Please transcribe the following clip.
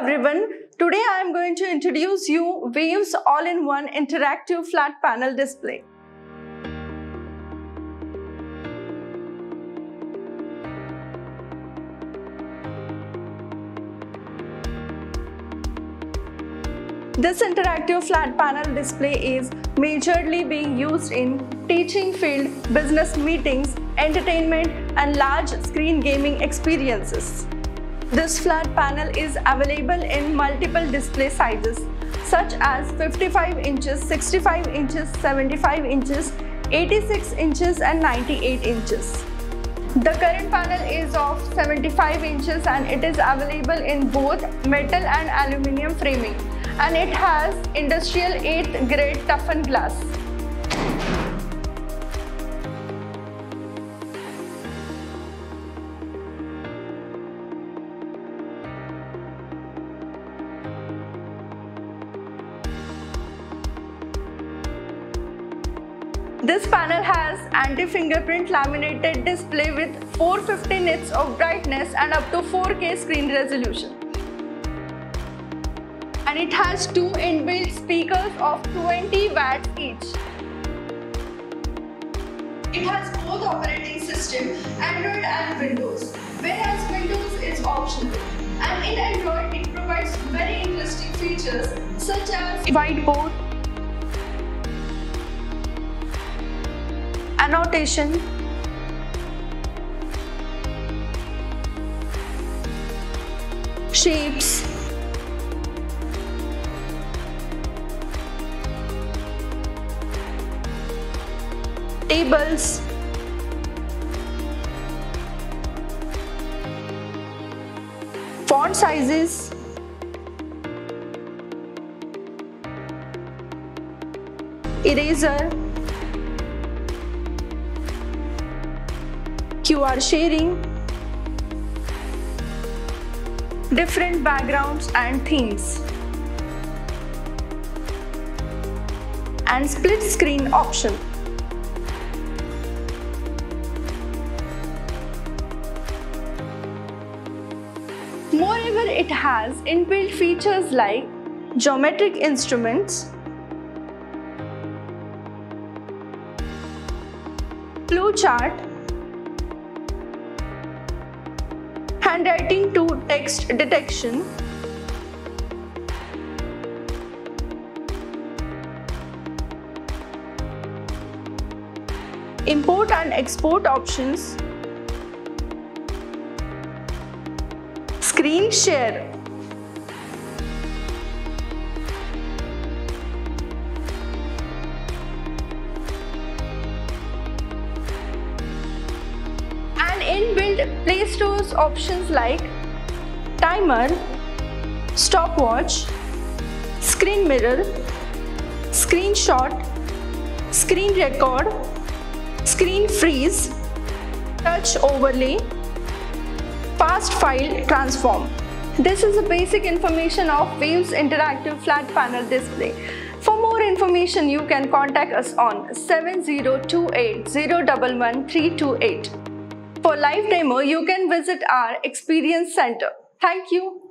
everyone. Today I am going to introduce you Waves All-in-One Interactive Flat Panel Display. This interactive flat panel display is majorly being used in teaching field, business meetings, entertainment, and large screen gaming experiences. This flat panel is available in multiple display sizes such as 55 inches, 65 inches, 75 inches, 86 inches and 98 inches. The current panel is of 75 inches and it is available in both metal and aluminium framing, and it has industrial 8th grade toughened glass. This panel has anti-fingerprint laminated display with 450 nits of brightness and up to 4K screen resolution. And it has two inbuilt speakers of 20 watts each. It has both operating systems, Android and Windows, whereas Windows is optional. And in Android, it provides very interesting features such as whiteboard, annotation, shapes, tables, font sizes, eraser, QR sharing, different backgrounds and themes, and split screen option. Moreover, it has inbuilt features like geometric instruments, flowchart, handwriting to text detection, import and export options, screen share, inbuilt Play Store's options like timer, stopwatch, screen mirror, screenshot, screen record, screen freeze, touch overlay, fast file transform. This is the basic information of Waves Interactive Flat Panel Display. For more information, you can contact us on 70280111328. For live demo, you can visit our Experience Center. Thank you.